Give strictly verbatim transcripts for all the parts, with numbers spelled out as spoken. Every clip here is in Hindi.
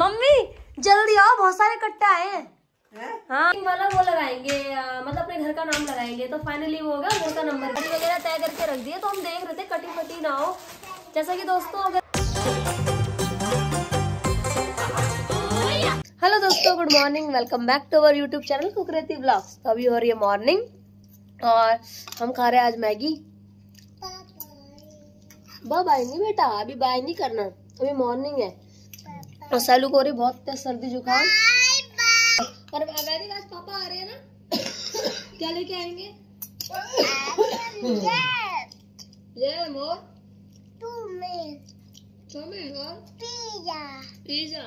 मम्मी जल्दी आओ, बहुत सारे कट्टे आए हैं। हाँ वाला वो लगाएंगे, आ, मतलब अपने घर का नाम लगाएंगे। तो फाइनली वो होगा घर का नंबर। कटिंग वगैरह तय करके रख दिए, तो हम देख रहे थे कटिंग फटी ना हो। जैसा कि दोस्तों अगर हेलो दोस्तों, good morning, welcome back to our YouTube channel Kukreti blogs. तो अभी हो रही है मॉर्निंग और हम खा रहे हैं आज मैगी। बाय नहीं बेटा, अभी बाय नहीं करना, अभी मॉर्निंग है। और सैलू को हो रही बहुत तेज सर्दी जुकाम। और वैदिक आज पापा आ रहे हैं ना, क्या लेके आएंगे? ये more pizza, pizza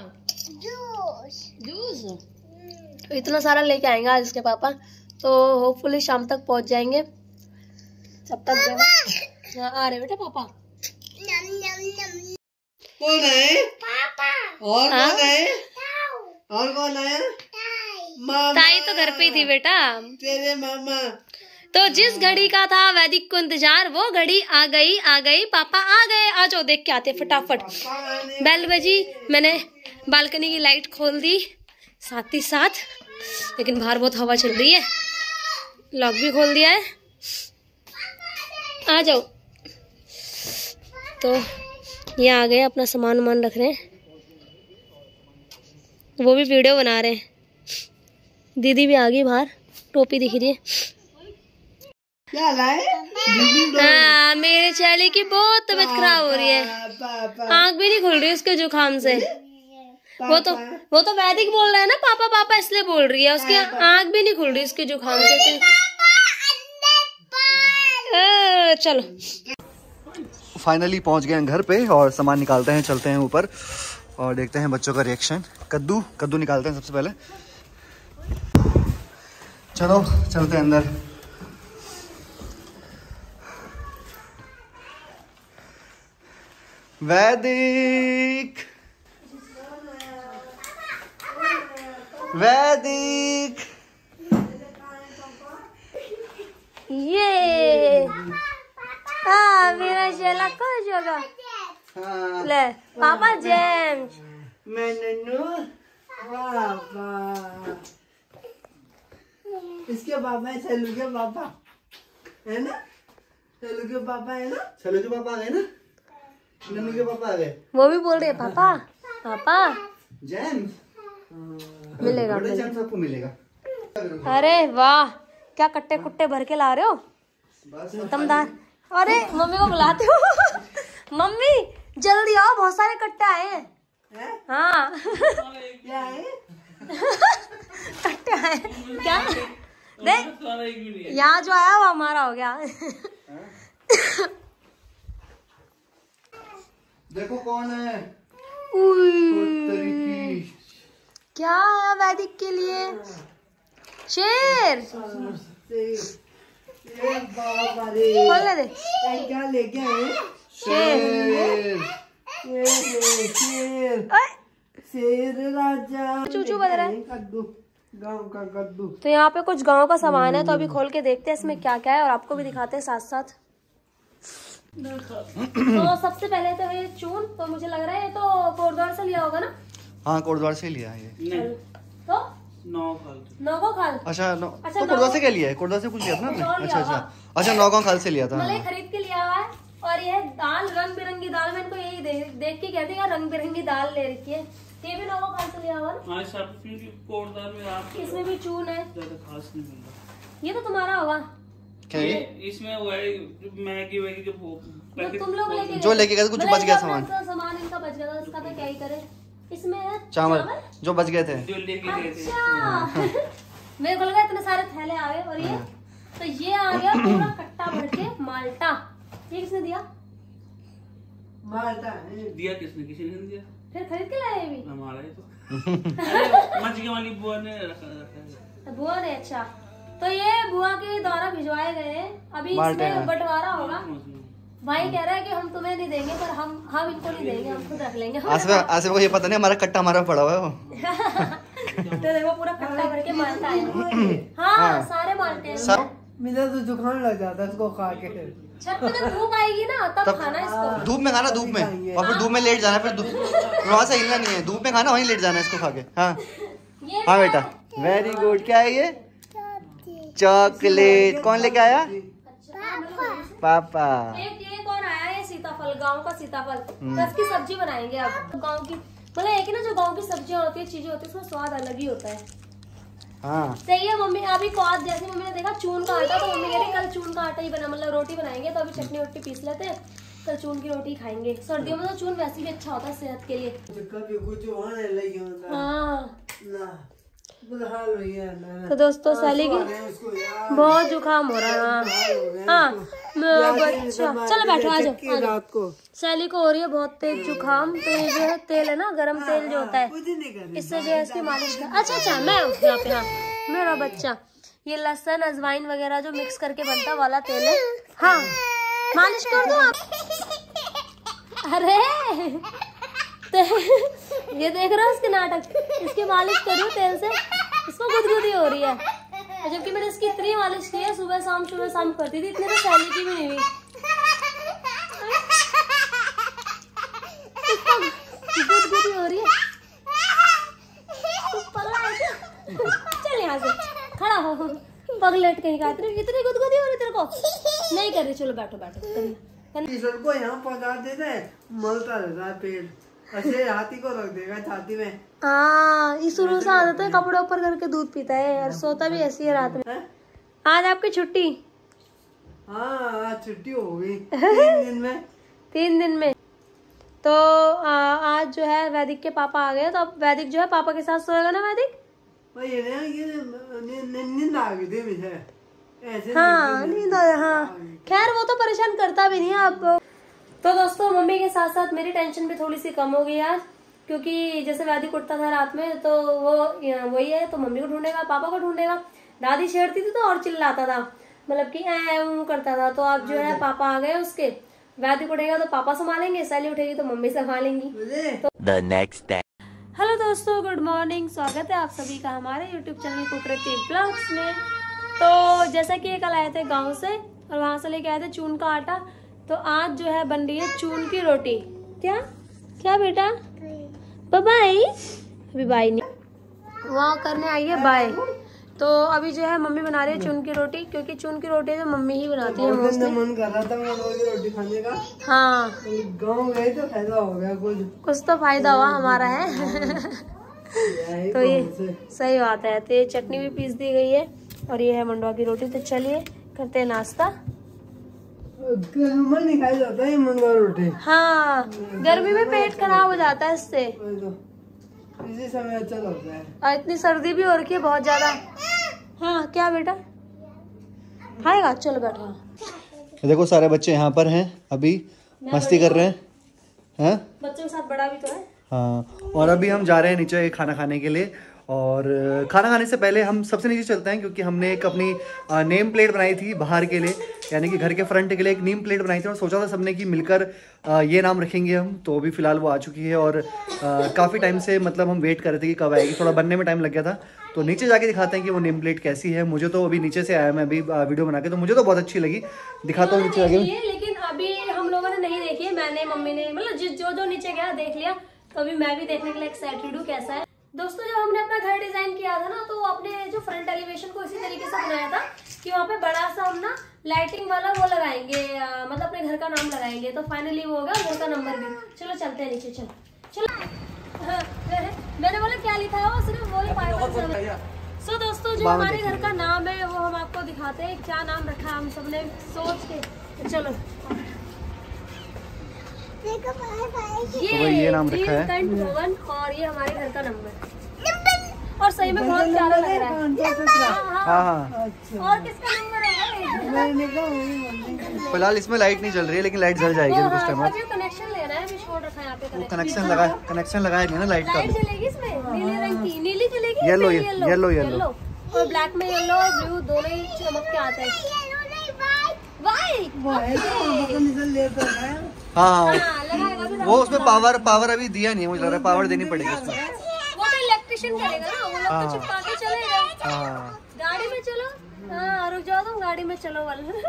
juice, juice तो इतना सारा लेके आएंगे आज इसके पापा। तो होपफुली शाम तक पहुंच जाएंगे। तब तक आ रहे बेटा पापा। कौन है? पापा। और कौन है? और कौन है? ताई तो घर पे ही थी बेटा, तेरे मामा। तो जिस घड़ी का था वैदिक को इंतजार, वो घड़ी आ गई आ गई पापा आ गए। आज वो देख के आते फटाफट। बेल बजी, मैंने बालकनी की लाइट खोल दी साथ ही साथ, लेकिन बाहर बहुत हवा चल रही है। लॉक भी खोल दिया है। आ जाओ। तो ये आ गए, अपना सामान वामान रख रहे हैं। वो भी वीडियो बना रहे हैं। दीदी भी आ गई बाहर, टोपी दिख रही है। क्या लाए? हाँ, मेरे चैली की बहुत तबीयत खराब हो रही है, आँख भी नहीं खुल रही उसके जुकाम से। वो तो वो तो वैदिक बोल रहा है ना पापा पापा, इसलिए बोल रही है। उसकी आँख भी नहीं खुल रही उसके जुकाम से। आ, चलो फाइनली पहुंच गए हैं घर पे और सामान निकालते हैं, चलते हैं ऊपर और देखते हैं बच्चों का रिएक्शन। कद्दू कद्दू निकालते हैं सबसे पहले। चलो चलते हैं अंदर। वैदिक वैदिक ये आ, मेरा चेला को जगा ले पापा जेम्स मैं नन्नू पापा। इसके पापा है सैलू के पापा, है ना? सैलू के पापा है ना, सैलू के पापा आ गए ना, नन्नू के पापा आ गए। वो भी बोल रहे हैं पापा पापा। जेम्स मिलेगा, जेम्स आपको मिलेगा। अरे वाह, क्या कट्टे कुट्टे भर के ला रहे हो दमदार। अरे मम्मी को बुलाते हो। मम्मी जल्दी आओ, बहुत सारे कट्टे आए हैं। हाँ क्या है? कट्टे आए क्या? देख यहाँ जो आया वो हमारा हो गया। देखो कौन है, क्या आया वैदिक के लिए? शेर। खोल दे, क्या लेके आए? शेर शेर शेर राजा। चूचू बज रहा है। कद्दू, गांव का कद्दू। तो यहाँ पे कुछ गांव का सामान है, तो अभी खोल के देखते हैं इसमें क्या क्या है और आपको भी दिखाते हैं साथ साथ। तो सबसे पहले तो ये चून, तो मुझे लग रहा है ये तो कोटद्वार से लिया होगा ना? हाँ कोटद्वार से लिया है ये। तो नौगांव नौगांव खाल। अच्छा नौ... अच्छा तो कोटद्वार से क्या लिया है? कोटद्वार से कुछ लिया था ना? अच्छा अच्छा अच्छा नौगांव खाल से लिया था, मतलब खरीद के लिया हुआ है। और यह दाल, रंग बिरंगी दाल, मैं इनको यही देख के कहती हूँ रंग बिरंगी दाल ले रखी है। ये भी नौगांव खाल से लिया हुआ ना? कोटद्वार में। इसमें भी चून है, ये तो तुम्हारा होगा। क्या ये इसमें मैगी वैगी जो तुम लोग लेके जो लेके गए थे, कुछ बच गया सामान। सामान इनका बच गया था, उसका तो क्या ही करे। इसमें चावल जो बच गए थे, जो लेके गए थे। मेरे को लगा इतने सारे थैले आ गए। और ये तो ये आ गया पूरा कट्टा भर के माल्टा। ये किसने दिया? माल्टा दिया किसने? किसी ने दिया, फिर खरीद के लाए। भी हमारा ही तो, मछली वाली बुआ ने रखा। बुआ ने? अच्छा, तो ये बुआ के द्वारा भिजवाए गए हैं। अभी इसमें बंटवारा होगा। भाई कह रहा है कि हम तुम्हें नहीं देंगे, पर हम हम इनको नहीं देंगे, हम खुद रख लेंगे। आसिफ आसिफ को ये पता नहीं हमारा कट्टा हमारा पड़ा हुआ है वो। तो देखो पूरा कट्टा भर के माल्टा है। हाँ सारे माल्टे हैं। मिला तो जुकाम लग जाता है उसको खा के। छत पे तो धूप आएगी ना, तब खाना इसको। धूप में खाना, धूप में, और फिर धूप में लेट जाना, फिर वहाँ से हिलना नहीं है, धूप में खाना वहीं लेट जाना इसको खा के। हाँ हाँ बेटा, वेरी गुड। क्या है ये? चॉकलेट। कौन लेके आया? पापा। ये कौन आया है? सीताफल, गाँव का सीताफल। तो इसकी सब्जी बनाएंगे आप। गाँव की मतलब एक ना, जो गाँव की सब्जियाँ होती है, चीजें होती है, उसका स्वाद अलग ही होता है। हाँ सही है मम्मी। अभी आज जैसे मम्मी ने देखा चून का आटा, तो मम्मी कह रही कल चून का आटा ही बना, मतलब रोटी बनाएंगे, तो अभी चटनी वटनी पीस लेते हैं, कल चून की रोटी खाएंगे। सर्दियों में तो चून वैसे भी अच्छा होता है सेहत के लिए। हाँ तो दोस्तों सैली की बहुत जुकाम हो रहा है। हाँ चलो बैठो, आ जाओ। रात को सैली को हो रही है बहुत तेज जुकाम, तो ये जो है तेल है ना, गरम तेल जो होता है, इससे जो है इसकी मालिश कर। अच्छा अच्छा मैं यहाँ पे, हाँ मेरा बच्चा, ये लहसुन अजवाइन वगैरह जो मिक्स करके बनता वाला तेल है, हाँ मालिश कर दो आप। अरे ये देख रहे हो इसके नाटक, इसकी मालिश करो तेल से, इसको गुदगुदी हो रही है, जबकि मैंने इसकी इतनी मालिश की है, सुबह शाम सुबह शाम करती थी, इतने में सैली की भी नहीं हुई। गुदगुदी हो रही है। चल यहाँ से, खड़ा हो, पगलेट कहीं का, इतनी गुदगुदी हो रही तेरे को, नहीं कर रही। चलो बैठो बैठो। को यहाँ पहुँचा देते हैं, मलता रहता है पेड़, हाथी को रख देगा छाती में। हाँ ये शुरू से आदत है, कपड़े ऊपर करके दूध पीता है और सोता भी ऐसी है रात में। है? आज आपकी छुट्टी। हाँ आज छुट्टी हो गई तीन दिन में। तीन दिन में तो आ, आज जो है वैदिक के पापा आ गए, तो अब वैदिक जो है पापा के साथ सोएगा ना वैदिक। ये नींद आ गई थी मुझे। हाँ नींद, हाँ खैर वो तो परेशान करता भी नहीं है अब तो। दोस्तों मम्मी के साथ साथ मेरी टेंशन भी थोड़ी सी कम हो गई आज, क्योंकि जैसे वैदिक उठता था रात में तो वो वही है, तो मम्मी को ढूंढेगा, पापा को ढूंढेगा, दादी छेड़ती थी तो और चिल्लाता था, मतलब कि ऐ वो करता था। तो अब जो है पापा आ गए उसके, वैदिक उठेगा तो पापा संभालेंगे, सैली उठेगी तो मम्मी संभालेंगी। The next day। हेलो दोस्तों, गुड मॉर्निंग, स्वागत है आप सभी का हमारे यूट्यूब चैनल कुकरेती ब्लॉग्स में। तो जैसा कि कल आए थे गाँव से और वहाँ से लेके आए थे चून का आटा, तो आज जो है बन रही है चून की रोटी। क्या क्या बेटा? बाय। अभी बाय नहीं, वहाँ करने आई है बाय। तो अभी जो है मम्मी बना रही है चून की रोटी, क्योंकि चून की रोटी जो मम्मी ही बनाती है। मन कर रहा था रोटी खाने का। हाँ गाँव गए तो फायदा हो गया, कुछ कुछ तो फायदा हुआ हमारा है। तो ये सही बात है। तो ये चटनी भी पीस दी गई है और ये है मंडवा की रोटी। तो चलिए करते हैं नाश्ता। गर्मी में खाया जाता है ये मंडवा रोटी। हाँ गर्मी में पेट खराब हो जाता है इससे, इसी समय अच्छा लगता है। और इतनी सर्दी भी हो रखी है बहुत ज्यादा। हाँ क्या बेटा खाएगा? चलो बैठो। देखो सारे बच्चे यहाँ पर हैं, अभी मस्ती कर रहे हैं। है? बच्चों के साथ बड़ा भी तो है। हाँ और अभी हम जा रहे हैं नीचे खाना खाने के लिए, और खाना खाने से पहले हम सबसे नीचे चलते हैं, क्योंकि हमने एक अपनी नेम प्लेट बनाई थी बाहर के लिए, यानी कि घर के फ्रंट के लिए एक नेम प्लेट बनाई थी, और सोचा था सबने कि मिलकर ये नाम रखेंगे हम। तो अभी फ़िलहाल वो आ चुकी है, और काफ़ी टाइम से मतलब हम वेट कर रहे थे कि कब आएगी, थोड़ा बनने में टाइम लग गया था। तो नीचे जाके दिखाते हैं कि वो नेम प्लेट कैसी है। मुझे तो अभी नीचे से आया, मैं अभी वीडियो बना के, तो मुझे तो बहुत अच्छी लगी, दिखाता हूँ नीचे जाके। लेकिन अभी हम लोगों ने नहीं देखी, मैंने मम्मी ने, मतलब जो जो नीचे गया देख लिया, तो अभी मैं भी देखने के लिए एक्साइटेड हूँ कैसा है। दोस्तों जब हमने अपना घर डिजाइन किया था ना, तो अपने जो फ्रंट एलिवेशन को इसी तरीके से बनाया था कि वहाँ पे बड़ा सा हम ना लाइटिंग वाला वो लगाएंगे, आ, मतलब अपने घर का नाम लगाएंगे। तो फाइनली वो होगा घर का नंबर भी। चलो चलते हैं नीचे। चलो चलो मैंने बोला क्या लिखा है, वो सिर्फ बोले फाइव। सो दोस्तों जो हमारे घर का नाम है वो हम आपको दिखाते हैं, क्या नाम रखा हम सबने सोच के। चलो ये ये नाम रखा है, और ये हमारे घर का नंबर, और सही में बहुत प्यारा लग रहा है। और किसका नंबर है? फिलहाल इसमें लाइट नहीं चल रही है, लेकिन लाइट जल जाएगी कुछ टाइम बाद। कनेक्शन ले रहा है, अभी छोड़ रखा है यहाँ पे। कनेक्शन लगा, कनेक्शन लगाया गया ना लाइट का। चलेगी इसमें नीले रंग की, नीली चलेगी, येलो येलो येलो, और ब्लैक में येलो ब्लू दोनों ही चमक के आते हैं। हाँ वो उसमें पावर पावर अभी दिया नहीं है, मुझे लग रहा है पावर देनी पड़ेगी उसमें। वो तो इलेक्ट्रिशियन करेगा ना, वो लोग तो चिपका के चलेगा गाड़ी में। चलो हाँ रुक जाओ तुम गाड़ी में चलो वाले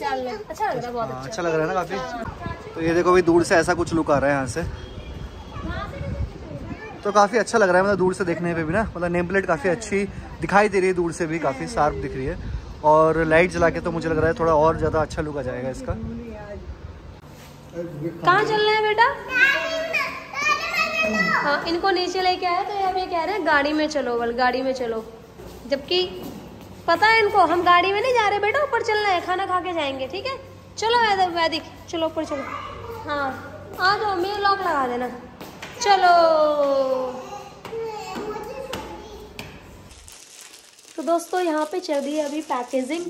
चल अच्छा लग रहा है बहुत अच्छा लग रहा है ना काफी। तो ये देखो भाई दूर से ऐसा कुछ लुक आ रहा है यहाँ से, तो काफी अच्छा लग रहा है मतलब दूर से देखने पे भी ना, मतलब नेम प्लेट काफी अच्छी दिखाई दे रही है दूर से भी, काफी शार्प दिख रही है और लाइट जला के तो मुझे लग रहा है थोड़ा और ज्यादा अच्छा लुक आ जाएगा इसका। कहाँ चलना है बेटा? हाँ इनको नीचे लेके आया तो हम ये कह रहे हैं गाड़ी में चलो वाल गाड़ी में चलो, जबकि पता है इनको हम गाड़ी में नहीं जा रहे बेटा, ऊपर चलना है खाना खा के जाएंगे ठीक है। चलो वैदिक वैदिक चलो ऊपर चलो, हाँ आ जाओ मेरे लॉक लगा देना चलो। तो दोस्तों यहाँ पे चल रही है अभी पैकेजिंग,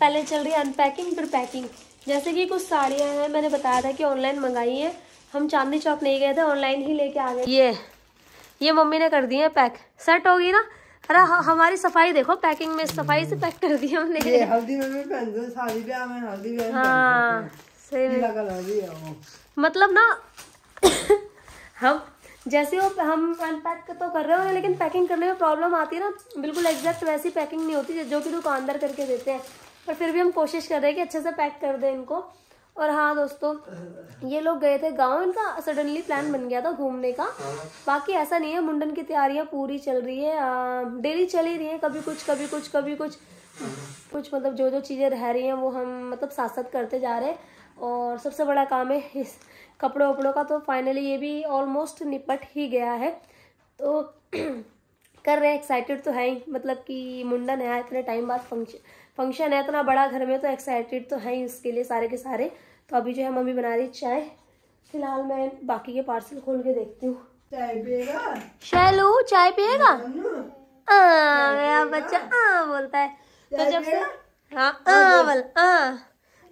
पहले चल रही है अनपैकिंग फिर पैकिंग। जैसे कि कुछ साड़ियाँ हैं मैंने बताया था कि ऑनलाइन मंगाई है, हम चांदनी चौक नहीं गए थे ऑनलाइन ही लेके आ गए। ये ये मम्मी ने कर दी है पैक, सेट होगी ना। अरे हमारी सफाई देखो पैकिंग में, सफाई से पैक कर दी हमने। ये हल्दी में पहन दो साड़ी पे, हमें हल्दी में हां सही लगा हल्दी है मतलब ना हम जैसे वो हम अनपैक तो कर रहे हो लेकिन पैकिंग करने में प्रॉब्लम आती है ना, बिल्कुल एग्जैक्ट वैसी पैकिंग नहीं होती जो कि दुकानदार करके देते हैं, पर फिर भी हम कोशिश कर रहे हैं कि अच्छे से पैक कर दें इनको। और हाँ दोस्तों ये लोग गए थे गांव, इनका सडनली प्लान बन गया था घूमने का, बाकी ऐसा नहीं है मुंडन की तैयारियां पूरी चल रही है, डेली चल ही रही है, कभी कुछ कभी कुछ कभी कुछ कुछ मतलब जो जो चीज़ें रह रही हैं वो हम मतलब साथ साथ करते जा रहे हैं। और सबसे बड़ा काम है इस कपड़ों वपड़ों का, तो फाइनली ये भी ऑलमोस्ट निपट ही गया है, तो कर रहे हैं। एक्साइटेड तो है ही, मतलब कि मुंडन है इतने टाइम बाद, फंक्शन फंक्शन है इतना बड़ा घर में, तो एक्साइटेड तो है ही उसके लिए सारे के सारे। तो अभी जो है मम्मी बना रही चाय, फिलहाल मैं बाकी के पार्सल खोल के देखती हूँ। चाय पिएगा शैलू? चाय पिएगा मेरा बच्चा? हाँ बोलता है तो जब से, हाँ हाँ बोल हाँ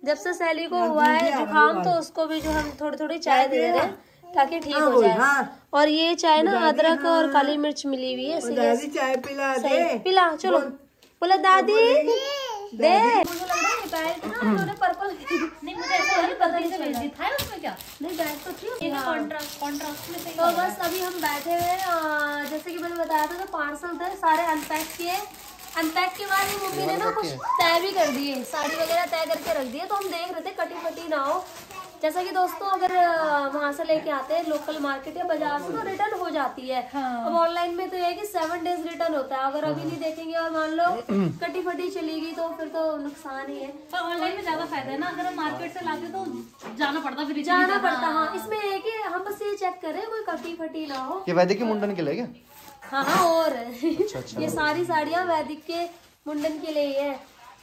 जब से सैली को हुआ है जुकाम तो उसको भी जो हम थोड़ी थोड़ी चाय दे रहे हैं ताकि ठीक हो जाए। और ये चाय ना अदरक और काली मिर्च मिली हुई है, दादी चाय पिला दे पिला चलो बोला दादी दे। नहीं मुझे ऐसा नहीं पता नहीं भेज दी था उसमें क्या नहीं बैग तो थी कॉन्ट्रास्ट कॉन्ट्रास्ट में। तो बस अभी हम बैठे हुए, जैसे कि मैंने बताया था तो पार्सल थे सारे अनपैक किए, अनपैक के बाद ही मम्मी ने ना कुछ तय भी कर दिए, साड़ी वगैरह तय करके रख दिए, तो हम देख रहे थे कटी फटी ना हो। जैसा कि दोस्तों अगर वहाँ से लेके आते हैं लोकल मार्केट या बाजार से तो रिटर्न हो जाती है, हाँ। अब ऑनलाइन में तो ये है कि सेवन डेज रिटर्न होता है, अगर अभी नहीं देखेंगे और मान लो कटी फटी चली गई तो फिर तो नुकसान ही है। पर ऑनलाइन में ज्यादा फायदा है ना, अगर हम मार्केट से लाते तो जाना पड़ता फिर जाना पड़ता हाँ। इसमें है कि हम बस ये चेक करें कोई कटी फटी ना हो। ये वैदिक के मुंडन के लिए हाँ हाँ और अच्छा, अच्छा। ये सारी साड़ियाँ वैदिक के मुंडन के लिए है,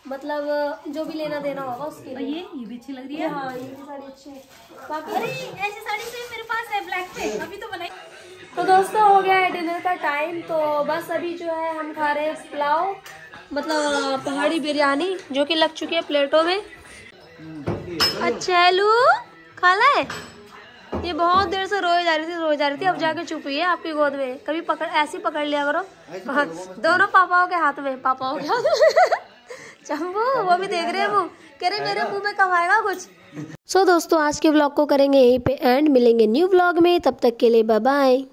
मतलब जो भी लेना देना होगा उसके लिए। ये ये भी अच्छी लग रही है हाँ, ये भी साड़ी अच्छी है। बाकी अरे ऐसी साड़ी तो मेरे पास है ब्लैक में अभी तो बनाई। तो दोस्तों हो गया है डिनर का टाइम, तो बस अभी जो है हम खा रहे हैं पुलाव मतलब पहाड़ी बिरयानी जो कि लग चुकी है प्लेटों में। अच्छा लू खा लाए? ये बहुत देर से रोए जा रही थी रोए जा रही थी अब जाके चुप हुई है आपकी गोद में। कभी पकड़ ऐसी पकड़ लिया करो दोनों पापाओं के हाथ में, पापाओं के हाथ में चंबू वो भी देख रहे हैं वो कह रहे मेरे मुंह में कब आएगा कुछ। सो so, दोस्तों आज के व्लॉग को करेंगे यहीं पे एंड, मिलेंगे न्यू व्लॉग में, तब तक के लिए बाय बाय।